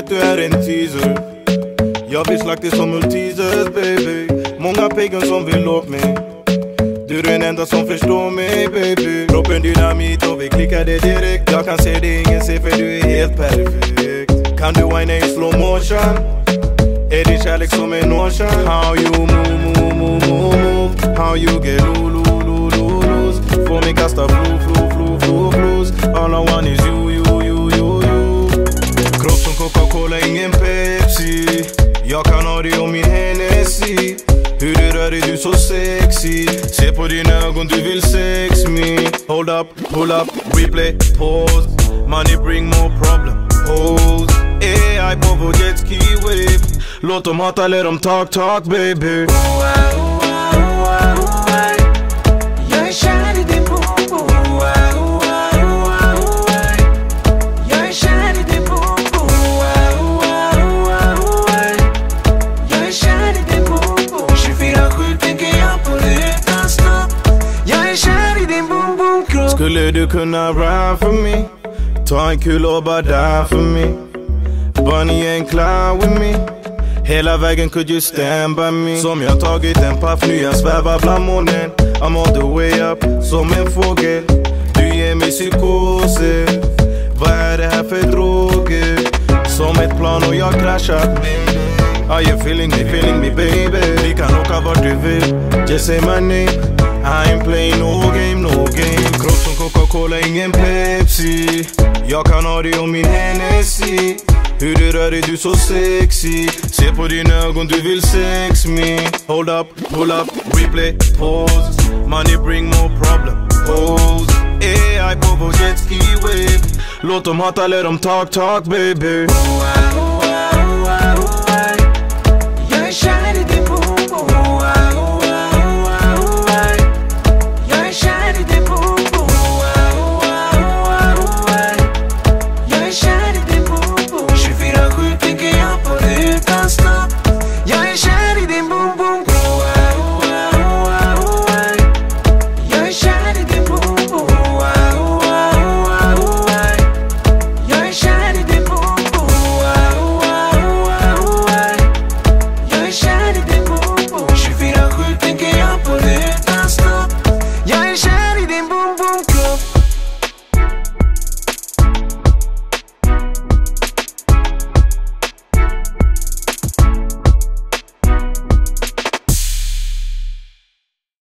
vet du är en teaser. Jag blir slaktad som Maltesers baby. Många piggen som vill åt mig. Du är den enda som förstår mig baby. Kroppen dynamit och vi klickade direkt. Jag kan se det ingen ser för du är helt perfekt. Kan du whina i slow motion? Är din kärlek som en ocean? How you move, move, move, move. How you get lulu, lulu, lulu. Får mig kasta flu, flu, flu, flu, flus. All I want is you, you, you, you, you. Kropp som Coca-Cola, ingen Pepsi. Jag kan ha det om min Hennessy. Hur du rör dig, du så sexy. Se på dina ögon, du vill sex me. Hold up, pull up, replay, pause. Money bring more problem, pose. AI på vår jetski wave. Låt dem hata, let dem talk, talk baby. Jag är kär i din bobo. Jag är kär i din bobo. Jag är kär i din bobo. 24-7 tänker jag på det utan stopp. Jag är kär i din bobo-kropp. Skulle du kunna ride för mig? Ta en kul och bara där för mig. Bunny and Clyde with me. Hela vägen could you stand by me. Som jag tagit en paff nu, jag svävar bland månen. I'm all the way up, som en fågel. Du ger mig psykoser. Vad är det här för droger? Som ett plan och jag kraschar. Are you feeling me baby? Vi kan åka vart du vill, just say my name. I ain't playing no game, no game. Kropp som Coca-Cola, ingen Pepsi. Jag kan ha det om min Hennessy. Hur du rör dig, du så sexy. Se på dina ögon, du vill sex me. Hold up, pull up, replay, pause. Money bring more problem, pose. AI på vår jetski wave. Låt dem hata, let dem talk, talk baby.